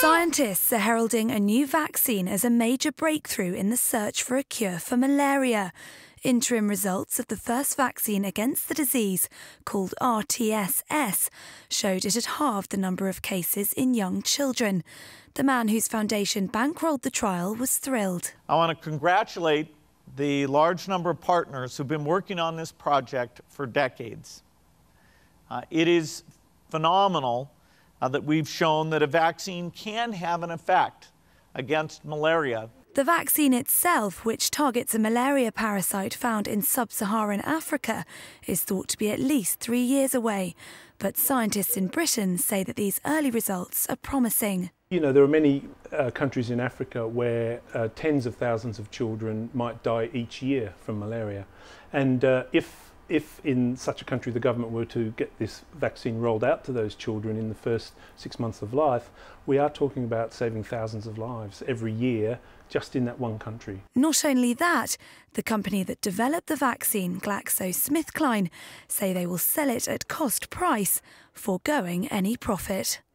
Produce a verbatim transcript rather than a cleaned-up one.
Scientists are heralding a new vaccine as a major breakthrough in the search for a cure for malaria. Interim results of the first vaccine against the disease, called R T S S, showed it had halved the number of cases in young children. The man whose foundation bankrolled the trial was thrilled. I want to congratulate the large number of partners who've been working on this project for decades. Uh, it is phenomenal Uh, that we've shown that a vaccine can have an effect against malaria. The vaccine itself, which targets a malaria parasite found in sub-Saharan Africa, is thought to be at least three years away. But scientists in Britain say that these early results are promising. You know, there are many uh, countries in Africa where uh, tens of thousands of children might die each year from malaria. And uh, if If in such a country the government were to get this vaccine rolled out to those children in the first six months of life, we are talking about saving thousands of lives every year just in that one country. Not only that, the company that developed the vaccine, GlaxoSmithKline, say they will sell it at cost price, foregoing any profit.